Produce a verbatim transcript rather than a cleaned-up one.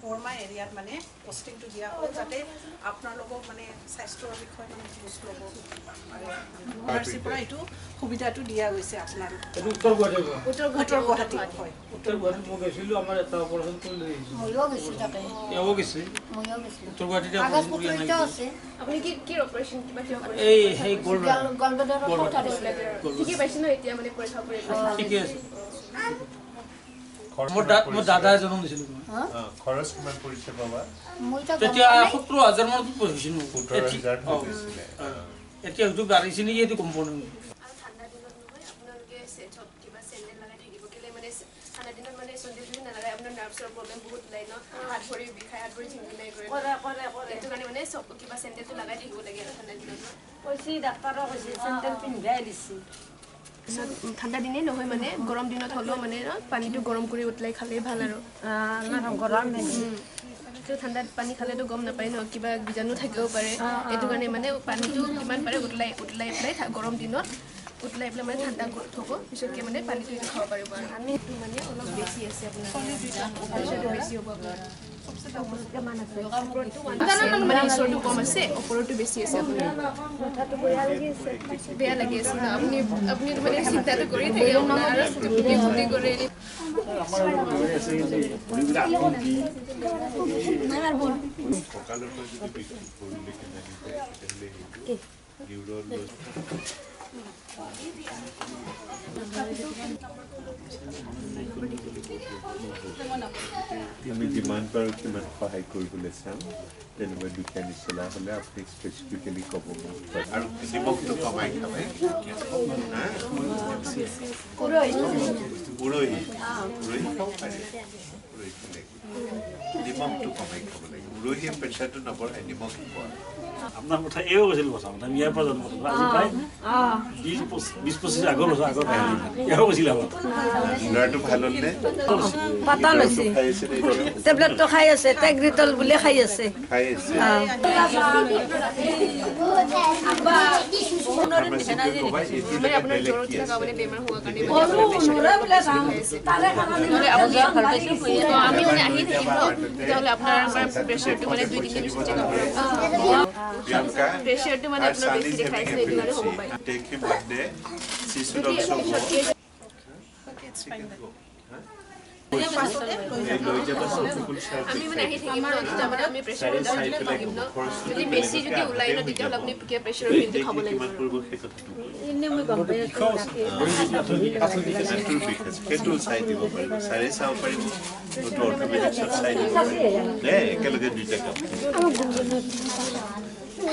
forma area mane posting to dia jate apnar logo mane sastor bikhoy mane post logo university pura itu khubida tu dia hoise apnar uttor guwahati uttor guwahati hoy uttor guwahati mo gesilu amar eta operation korle moyo gesil jate eo gesil moyo gesil uttor guwahati ta agas putro eta ase apni ki ki operation kiba ki operation ei ei gold gold dor kotha disle thik paisina eta mane porikha pore thik ase মো মো দাদা জনম দিছিল খরচ কিমান পৰিছে বাবা মইটা তেতিয়া সত্তৰ হাজাৰ মান পৰিছিল সত্তৰ হাজাৰ পৰিছিল এতিয়া যটো গাড়ী চিনি এইটো কোম্পানী আৰু ঠাণ্ডা দিনত নহয় আপোনালোকে সেটআপ কিবা সেন্ডেল লাগাই থাকিব কেলে মানে ঠাণ্ডা দিনত মানে সন্দেহ যদি নালাগে আপোনাৰ নাৰ্ভছৰ প্ৰব্লেম বহুত লাই ন হাত ভৰি বিষায় হাত ভৰি চিন্তাই কৰে কৰে কৰে কৰে এইটো কাৰণে মানে সব কিবা সেন্ডেলটো লাগাই থাকিব লাগে ঠাণ্ডা দিনত কৈছি ডাক্তৰৰ কৈছি সেন্ডেল পিন্ধাই দিছি ঠাণ্ডা দিনে নহয় মানে গৰম দিনত হলো মানে পানীটো গৰম কৰি উতলাই খালে ভাল আৰু না গৰম নেকি তো ঠাণ্ডা পানী খালেতো গম নাপায় ন কিবা বীজাণু থাকিব পাৰে এটো কাৰণে মানে পানীটো কিমান পাৰে উতলাই উতলাই উতলাই গৰম দিনত উতলাই উতলাই মানে ঠাণ্ডা কৰি থব পিছতকে মানে পানীটো খাব পাৰিব আৰু আমি মানে অলপ বেছি আছে আপোনাৰ পানীটো বেছি হ'ব আপোনাৰ সবচেয়ে কমকে মান আছে ওপৰটো মানে ওপৰটো কম আছে ওপৰটো বেছি আছে আপোনাৰ কথাটো বেয়া লাগি আছে বেয়া লাগি আছে আপুনি আপুনি মানে চিন্তাটো কৰি থাকে আপোনাৰ আপুনি বুদ্ধি কৰে আমাৰ ঘৰে আছে এই বুলিবিলাক আপুনি নামাৰ বল সকালৰ পৰা যদি বিক্ৰী কৰিলে কেনে তেলে কি ইউৰৰ আমি যিমান পাৰোঁ কিমান সহায় কৰিবলৈ চাম তেনেকুৱা দোকানী চলা হ'লে আপুনি স্পেচিফিকেলি ক'ব আৰু জীৱনটো কমাই খাবাই নিমখটো কমাই খাব লাগে উৰহিয়ে প্ৰেছাৰটো নবঢ়াই নিমখ পোৱা আপনার কথা এও গেছিল কথা আমি ইয়াৰ পৰা জন্ম কথা আজি পাই বিশ পঁচিশ আগৰ আগৰ এও গেছিল আৰু লৰাটো ভাল হ'লনে পাতা লৈছে টেবলেট তো খাই আছে টেগ্ৰিটল বুলি খাই আছে খাই আছে আব্বা সোনৰ নিচিনা যে মানে আপোনাৰ জৰৰ থকা মানে বেমাৰ হোৱাৰ কাৰণে সোনৰ বলে কাম তাৰে কাৰণে মানে আপুনি ভাল পাইছে তো আমি মানে আহি থাকিলো তাহলে আপোনাৰ প্ৰেছাৰটো মানে দুই দিন check up pressure to my blood is high take him one day she should also go okay it's fine then yeah pass on আমি মানে আহি থাকিম না মানে আমি প্ৰেছাৰ দিলে থাকিম না যদি বেছি যদি উলাই না তেতিয়া আপুনি কি প্ৰেছাৰৰ বিন্দু খাব লাগিব ইনে মই গম পাই আছো সেইটো চাই দিব পাৰিব চাৰে চাও পাৰিব টোটো অটোমেটিক চাই দিব দে একেলগে দুইটা কাম I'm